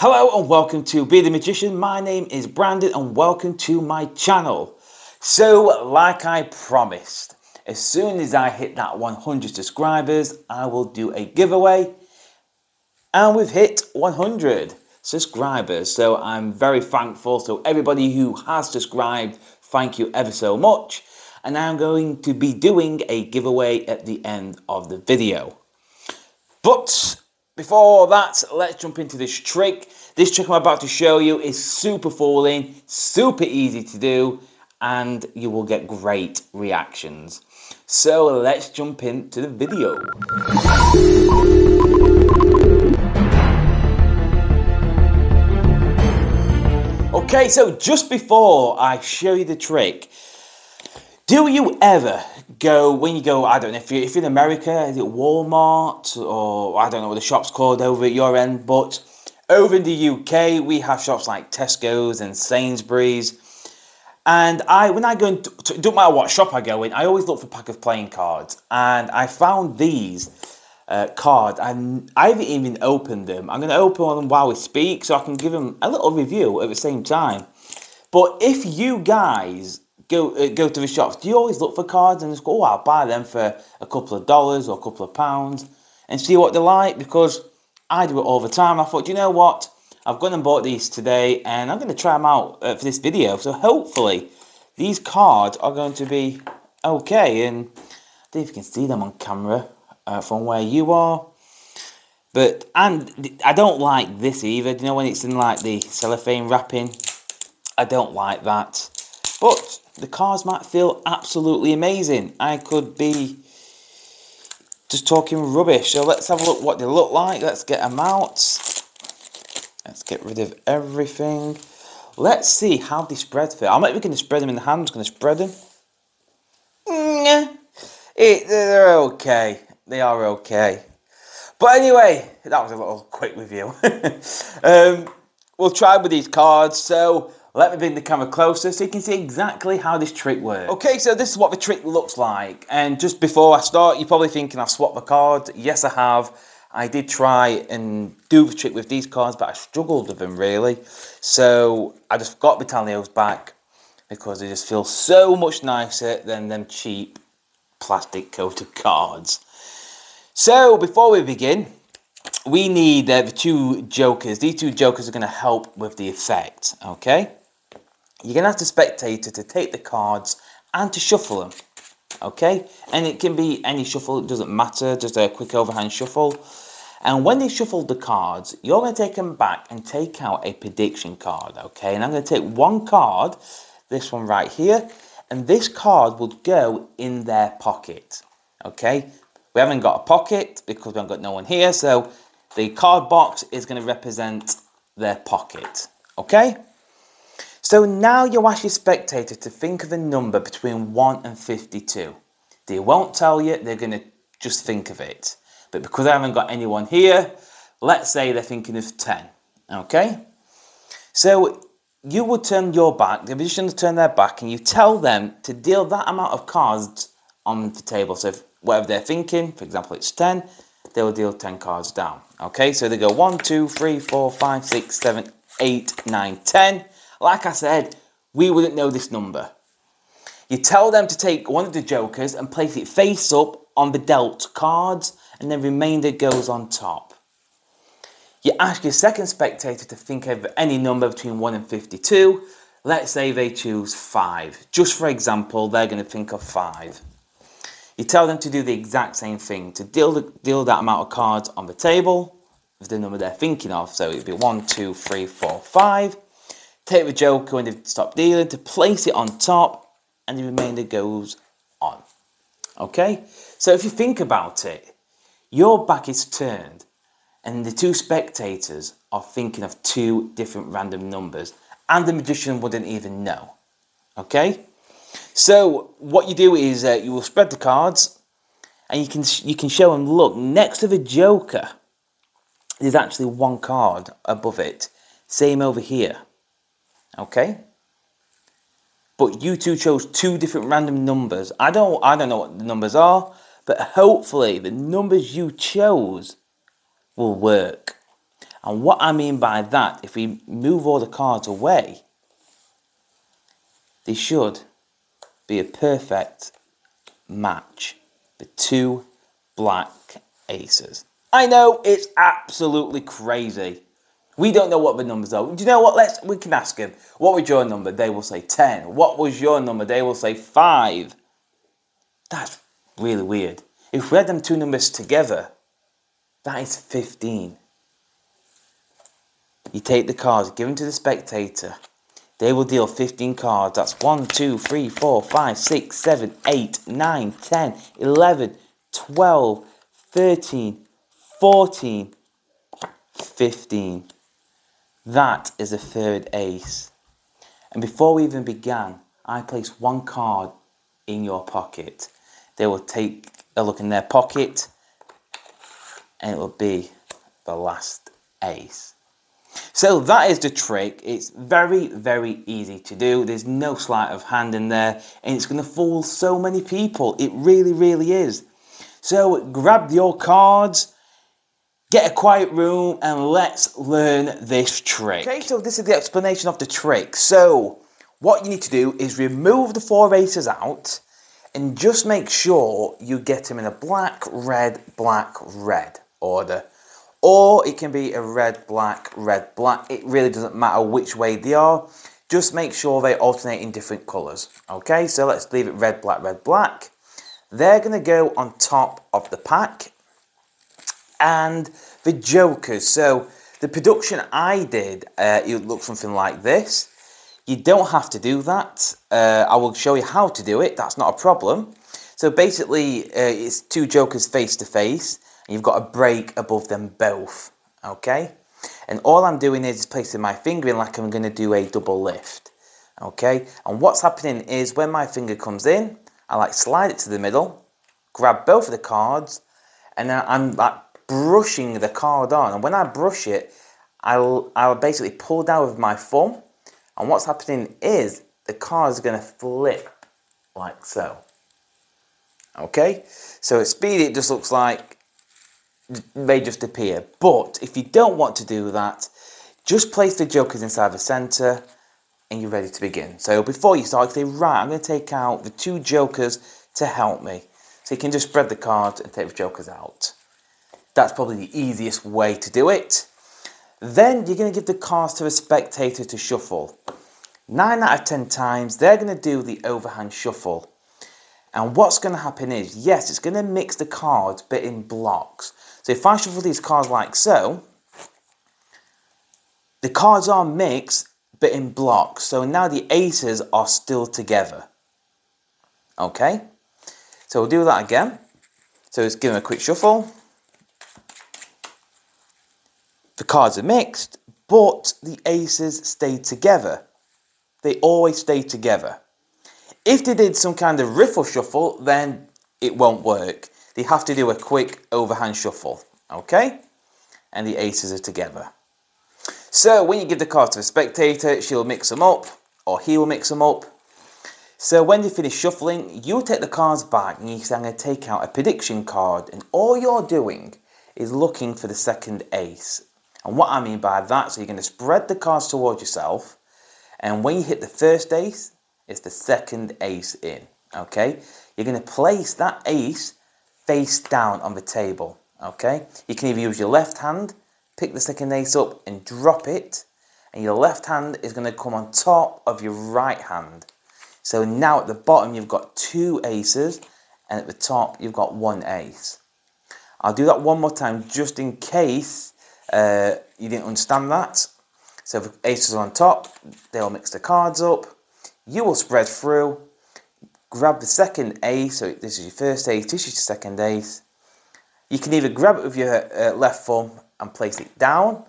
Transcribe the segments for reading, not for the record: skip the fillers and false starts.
Hello and welcome to Be The Magician. My name is Brandon and welcome to my channel. So, like I promised, as soon as I hit that 100 subscribers, I will do a giveaway. And we've hit 100 subscribers, so I'm very thankful. So everybody who has subscribed, thank you ever so much. And I'm going to be doing a giveaway at the end of the video. But before that, let's jump into this trick. This trick I'm about to show you is super fooling, super easy to do, and you will get great reactions. So let's jump into the video. Okay, so just before I show you the trick, do you ever go, when you go, I don't know, if you're in America, is it Walmart, or I don't know what the shop's called over at your end, but over in the UK, we have shops like Tesco's and Sainsbury's. And when I go, it doesn't matter what shop I go in, I always look for a pack of playing cards. And I found these cards, and I haven't even opened them. I'm going to open them while we speak, so I can give them a little review at the same time. But if you guys go to the shops, do you always look for cards and just go, oh, I'll buy them for a couple of dollars or a couple of pounds and see what they're like? Because I do it all the time. I thought, you know what, I've gone and bought these today and I'm going to try them out for this video. So hopefully these cards are going to be okay. And I don't know if you can see them on camera from where you are. And I don't like this either. Do you know when it's in like the cellophane wrapping? I don't like that. But the cards might feel absolutely amazing. I could be just talking rubbish. So let's have a look what they look like. Let's get them out. Let's get rid of everything. Let's see how they spread fit. I'm not even going to spread them in the hand. I'm just going to spread them. They're okay. They are okay. But anyway, that was a little quick review. We'll try with these cards. So let me bring the camera closer so you can see exactly how this trick works. Okay, so this is what the trick looks like. And just before I start, you're probably thinking I've swapped the cards. Yes, I have. I did try and do the trick with these cards, but I struggled with them, really. So I just got the Taglios back because they just feel so much nicer than them cheap plastic coated cards. So before we begin, we need the two jokers. These two jokers are going to help with the effect, okay? You're going to have to spectator to take the cards and to shuffle them, okay? And it can be any shuffle, it doesn't matter, just a quick overhand shuffle. And when they shuffle the cards, you're going to take them back and take out a prediction card, okay? And I'm going to take one card, this one right here, and this card would go in their pocket, okay? We haven't got a pocket because we haven't got no one here, so the card box is going to represent their pocket, okay? So now you ask your spectator to think of a number between 1 and 52. They won't tell you, they're going to just think of it. But because I haven't got anyone here, let's say they're thinking of 10, okay? So you will turn your back, the magicians turn their back, and you tell them to deal that amount of cards on the table. So if whatever they're thinking, for example, it's 10, they will deal 10 cards down. Okay, so they go 1, 2, 3, 4, 5, 6, 7, 8, 9, 10. Like I said, we wouldn't know this number. You tell them to take one of the jokers and place it face up on the dealt cards, and the remainder goes on top. You ask your second spectator to think of any number between 1 and 52. Let's say they choose 5. Just for example, they're going to think of 5. You tell them to do the exact same thing, to deal that amount of cards on the table with the number they're thinking of. So it'd be 1, 2, 3, 4, 5. Take the joker when they've stopped dealing, to place it on top, and the remainder goes on. Okay? So if you think about it, your back is turned, and the two spectators are thinking of two different random numbers, and the magician wouldn't even know. Okay? So what you do is you will spread the cards, and you can show them, look, next to the joker, there's actually one card above it. Same over here, okay? But you two chose two different random numbers. I don't know what the numbers are, but hopefully the numbers you chose will work. And what I mean by that, if we move all the cards away, they should be a perfect match. The two black aces. I know it's absolutely crazy. We don't know what the numbers are. Do you know what? We can ask them. What was your number? They will say 10. What was your number? They will say 5. That's really weird. If we had them two numbers together, that is 15. You take the cards, give them to the spectator. They will deal 15 cards. That's 1, 2, 3, 4, 5, 6, 7, 8, 9, 10, 11, 12, 13, 14, 15. That is a third ace. And before we even began, I placed one card in your pocket. They will take a look in their pocket and it will be the last ace. So that is the trick. It's very, very easy to do. There's no sleight of hand in there, and it's going to fool so many people. It really, really is. So grab your cards, get a quiet room, and let's learn this trick. Okay, so this is the explanation of the trick. So what you need to do is remove the four aces out and just make sure you get them in a black, red order. Or it can be a red, black, red, black. It really doesn't matter which way they are. Just make sure they alternate in different colours. Okay, so let's leave it red, black, red, black. They're going to go on top of the pack. And the jokers. So the production I did, it looked something like this. You don't have to do that. I will show you how to do it. That's not a problem. So basically, it's two jokers face to face. You've got a break above them both, okay? And all I'm doing is placing my finger in like I'm going to do a double lift, okay? And what's happening is when my finger comes in, I like slide it to the middle, grab both of the cards, and then I'm like brushing the card on. And when I brush it, I'll basically pull down with my thumb. And what's happening is the card is going to flip like so, okay? So at speed, it just looks like they just appear. But if you don't want to do that, just place the jokers inside the centre and you're ready to begin. So before you start, you say, right, I'm going to take out the two jokers to help me. So you can just spread the cards and take the jokers out. That's probably the easiest way to do it. Then you're going to give the cards to a spectator to shuffle. 9 out of 10 times, they're going to do the overhand shuffle. And what's going to happen is, yes, it's going to mix the cards, but in blocks. So if I shuffle these cards like so, the cards are mixed, but in blocks. So now the aces are still together. Okay? So we'll do that again. So let's give them a quick shuffle. The cards are mixed, but the aces stay together. They always stay together. If they did some kind of riffle shuffle, then it won't work. They have to do a quick overhand shuffle, okay? And the aces are together. So when you give the card to a spectator, she'll mix them up, or he'll mix them up. So when you finish shuffling, you'll take the cards back and you say, I'm going to take out a prediction card. And all you're doing is looking for the second ace. And what I mean by that, so you're going to spread the cards towards yourself. And when you hit the first ace, it's the second ace in, okay? You're going to place that ace face down on the table, okay? You can either use your left hand, pick the second ace up and drop it, and your left hand is going to come on top of your right hand. So now at the bottom you've got two aces, and at the top you've got one ace. I'll do that one more time just in case you didn't understand that. So the aces are on top, they'll mix the cards up. You will spread through, grab the second ace, so this is your first ace, this is your second ace. You can either grab it with your left thumb and place it down.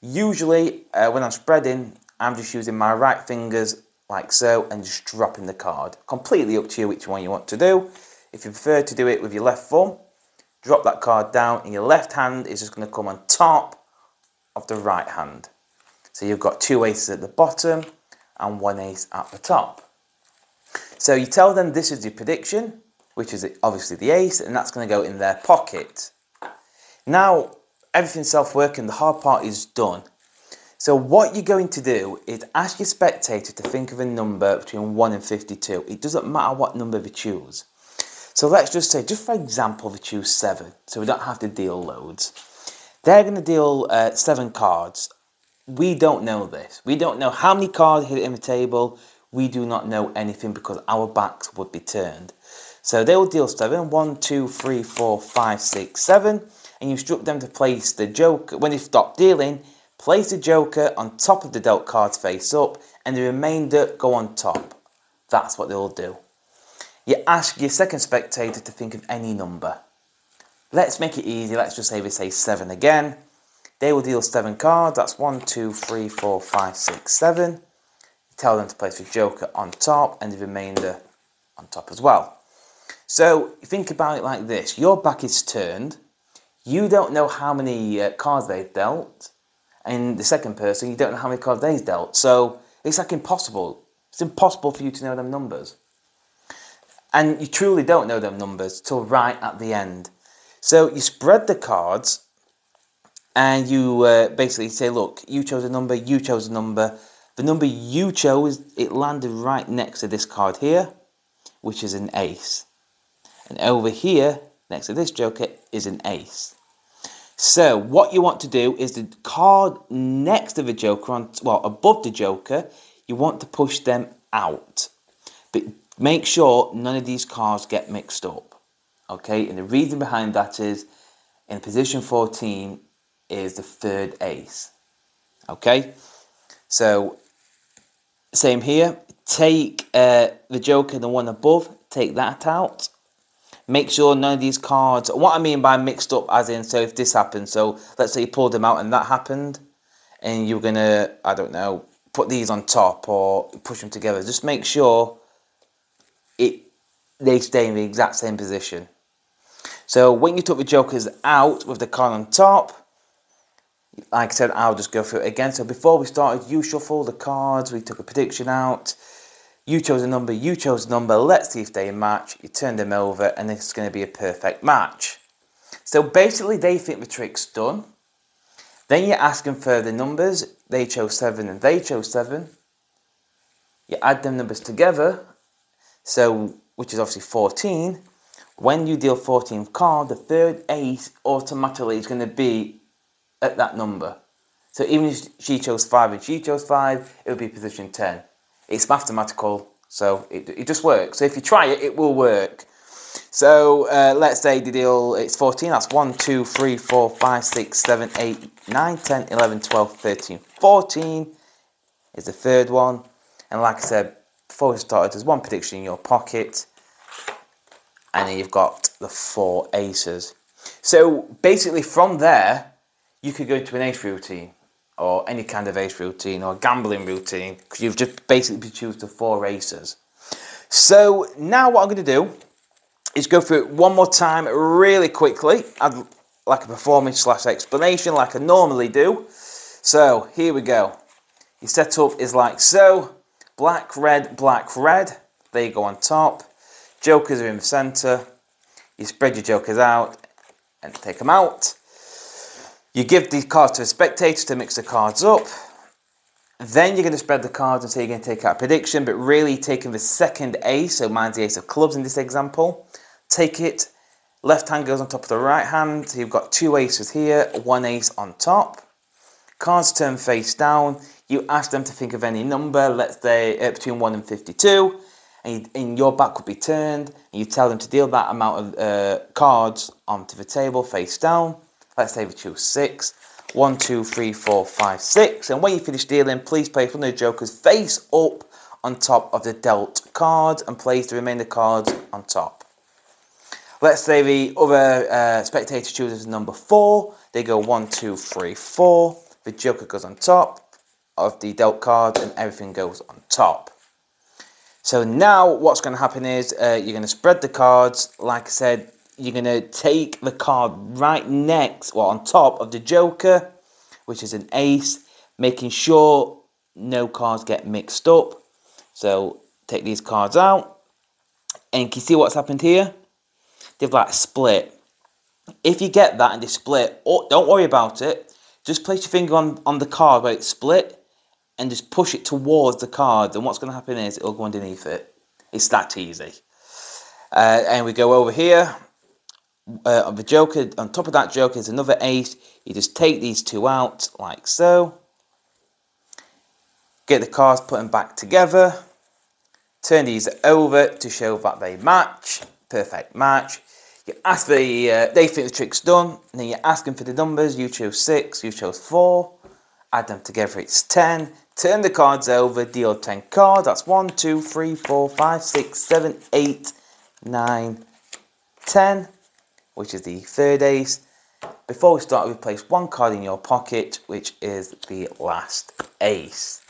Usually, when I'm spreading, I'm just using my right fingers like so and just dropping the card. Completely up to you which one you want to do. If you prefer to do it with your left thumb, drop that card down and your left hand is just going to come on top of the right hand. So you've got two aces at the bottom and one ace at the top. So you tell them this is your prediction, which is obviously the ace, and that's going to go in their pocket. Now, everything's self-working, the hard part is done. So what you're going to do is ask your spectator to think of a number between 1 and 52. It doesn't matter what number they choose. So let's just say, just for example, they choose 7, so we don't have to deal loads. They're going to deal 7 cards. We don't know this. We don't know how many cards hit in the table. We do not know anything because our backs would be turned. So they will deal 7, 1, 2, 3, 4, 5, 6, 7. And you instruct them to place the joker, when they stop dealing, place the joker on top of the dealt cards face up and the remainder go on top. That's what they will do. You ask your second spectator to think of any number. Let's make it easy, let's just say we say 7 again. They will deal 7 cards, that's 1, 2, 3, 4, 5, 6, 7. You tell them to place the joker on top and the remainder on top as well. So think about it like this, your back is turned, you don't know how many cards they've dealt, and the second person, you don't know how many cards they've dealt, so it's like impossible. It's impossible for you to know them numbers. And you truly don't know them numbers till right at the end. So you spread the cards and you basically say, look, you chose a number, you chose a number. The number you chose, it landed right next to this card here, which is an ace. And over here, next to this joker, is an ace. So what you want to do is the card next to the joker, above the joker, you want to push them out. But make sure none of these cards get mixed up, okay? And the reason behind that is, in position 14 is the third ace, okay? So, same here. Take the joker, the one above, take that out. Make sure none of these cards, what I mean by mixed up as in, so if this happened, so let's say you pulled them out and that happened, and you're going to, I don't know, put these on top or push them together. Just make sure they stay in the exact same position. So when you took the jokers out with the card on top, like I said, I'll just go through it again. So before we started, you shuffled the cards, we took a prediction out, you chose a number, you chose a number, let's see if they match, you turn them over, and it's going to be a perfect match. So basically they think the trick's done. Then you ask them for the numbers, they chose 7 and they chose 7. You add them numbers together, so, which is obviously 14, when you deal 14th card, the third ace automatically is going to be at that number. So even if she chose 5 and she chose 5, it would be position 10. It's mathematical, so it just works. So if you try it, it will work. So let's say the deal, it's 14, that's 1, 2, 3, 4, 5, 6, 7, 8, 9, 10, 11, 12, 13, 14 is the third one. And like I said, before we started, there's one prediction in your pocket, and then you've got the 4 aces. So basically from there, you could go to an ace routine, or any kind of ace routine, or a gambling routine, because you've just basically chosen the 4 aces. So now what I'm going to do is go through it one more time really quickly, like a performance / explanation, like I normally do. So here we go. Your setup is like so. Black, red, they go on top, jokers are in the centre, you spread your jokers out and take them out, you give these cards to the spectator to mix the cards up, then you're going to spread the cards and say you're going to take out a prediction, but really taking the second ace, so mine's the ace of clubs in this example, take it, left hand goes on top of the right hand, so you've got 2 aces here, 1 ace on top, cards turn face down, you ask them to think of any number, let's say between 1 and 52, and your back would be turned, and you tell them to deal that amount of cards onto the table, face down. Let's say we choose 6. 1, 2, 3, 4, 5, 6. And when you finish dealing, please place one of the jokers face up on top of the dealt cards, and place the remainder cards on top. Let's say the other spectator chooses number 4. They go 1, 2, 3, 4. The joker goes on top of the dealt card and everything goes on top. So now what's going to happen is you're going to spread the cards. Like I said, you're going to take the card right next, on top of the joker, which is an ace, making sure no cards get mixed up. So take these cards out, and can you see what's happened here? They've like split. If you get that and they split, oh, don't worry about it. Just place your finger on the card where it's split and just push it towards the card. And what's going to happen is it'll go underneath it. It's that easy. And we go over here. On the joker, on top of that joker is another ace. You just take these two out like so. Get the cards, put them back together. Turn these over to show that they match. Perfect match. You ask the, they think the trick's done, and then you ask them for the numbers. You chose 6, you chose 4. Add them together, it's 10. Turn the cards over, deal 10 cards. That's 1, 2, 3, 4, 5, 6, 7, 8, 9, 10, which is the third ace. Before we start, we place one card in your pocket, which is the last ace.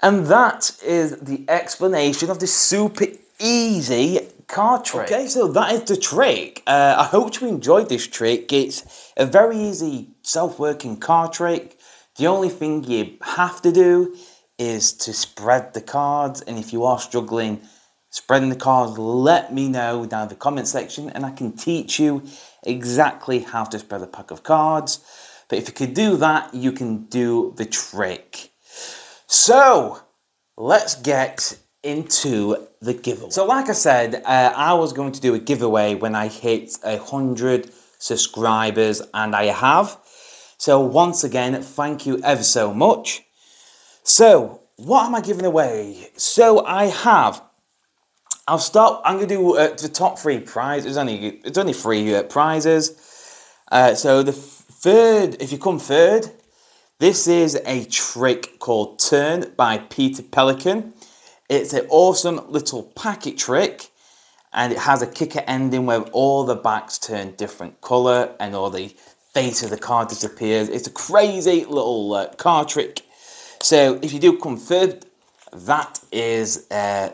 And that is the explanation of this super easy card trick. Okay, so that is the trick. I hope you enjoyed this trick. It's a very easy self-working card trick. The only thing you have to do is to spread the cards, and if you are struggling spreading the cards, let me know down in the comment section and I can teach you exactly how to spread a pack of cards. But if you can do that, you can do the trick. So let's get into the giveaway. So like I said, I was going to do a giveaway when I hit 100 subscribers, and I have. So once again, thank you ever so much. So what am I giving away? So I have, I'm going to do the top 3 prizes. It's only 3 prizes. So the third, if you come third, this is a trick called Turn by Peter Pelican. It's an awesome little packet trick, and it has a kicker ending where all the backs turn different colour and all the face of the card disappears. It's a crazy little card trick. So if you do come third, that is the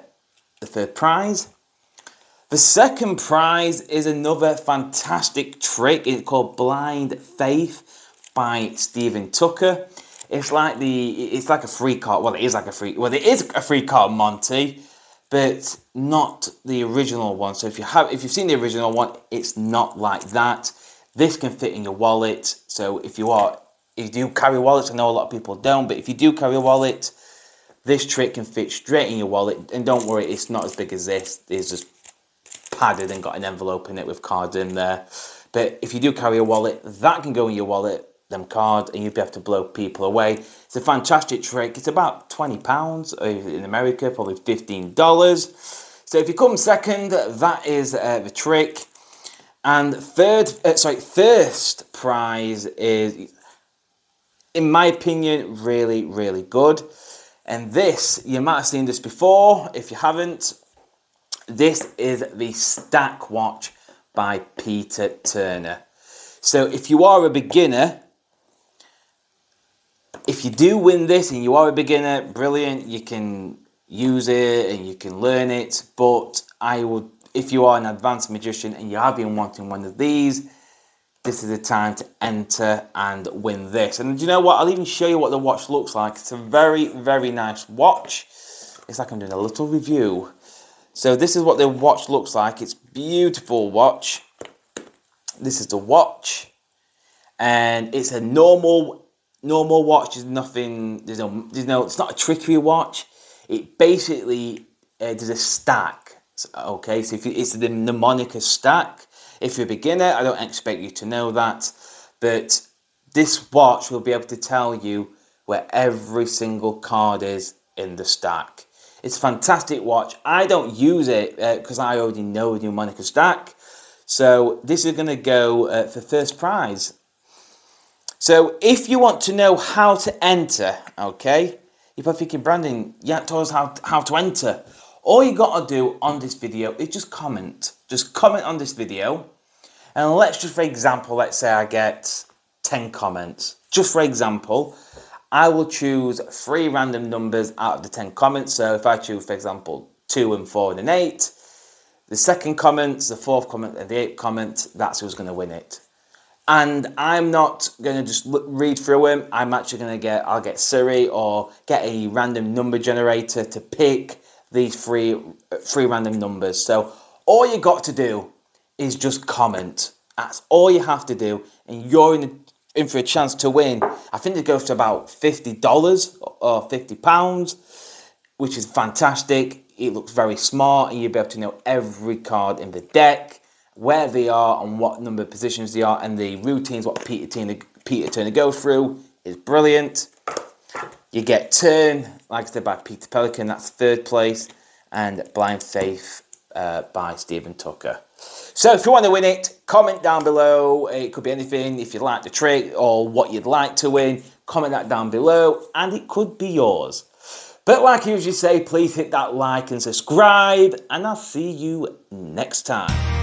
third prize. The second prize is another fantastic trick. It's called Blind Faith by Stephen Tucker. It's like a free card. Well, it is a free card Monty, but not the original one. So if you've seen the original one, it's not like that. This can fit in your wallet. So if you do carry wallets, I know a lot of people don't, but if you do carry a wallet, this trick can fit straight in your wallet. And don't worry, it's not as big as this. It's just padded and got an envelope in it with cards in there. But if you do carry a wallet, that can go in your wallet, them cards, and you'll be able to blow people away. It's a fantastic trick. It's about £20, in America, probably $15. So if you come second, that is the trick. And first prize is, in my opinion, really, really good. And this, you might have seen this before. If you haven't, this is the Stack Watch by Peter Turner. So if you are a beginner, if you do win this and you are a beginner, brilliant, you can use it and you can learn it. But if you are an advanced magician and you have been wanting one of these, this is the time to enter and win this. And do you know what? I'll even show you what the watch looks like. It's a very, very nice watch. It's like I'm doing a little review. So this is what the watch looks like. It's beautiful watch. This is the watch, and it's a normal watch. It's not a trickery watch. It basically does a stack. Okay, so it's the mnemonica stack. If you're a beginner, I don't expect you to know that, but this watch will be able to tell you where every single card is in the stack. It's a fantastic watch. I don't use it because I already know the mnemonica stack. So this is going to go for first prize. So if you want to know how to enter, okay, you're probably thinking, Brandon, you haven't told us how to enter. All you got to do on this video is just comment. Just comment on this video. And let's just, for example, let's say I get 10 comments. Just for example, I will choose 3 random numbers out of the 10 comments. So if I choose, for example, 2 and 4 and an 8, the second comment, the fourth comment, and the 8th comment, that's who's going to win it. And I'm not going to just read through them. I'm actually going to get, I'll get Siri or get a random number generator to pick these three random numbers. So all you got to do is just comment. That's all you have to do, and you're in for a chance to win. I think it goes to about $50 or £50, which is fantastic. It looks very smart, and you'll be able to know every card in the deck, where they are, and what number of positions they are, and the routines what Peter Turner goes through is brilliant. You get Turn, like I said, by Peter Pelican, that's 3rd place, and Blind Faith by Stephen Tucker. So if you want to win it, comment down below. It could be anything. If you like the trick or what you'd like to win, comment that down below and it could be yours. But like I usually say, please hit that like and subscribe, and I'll see you next time.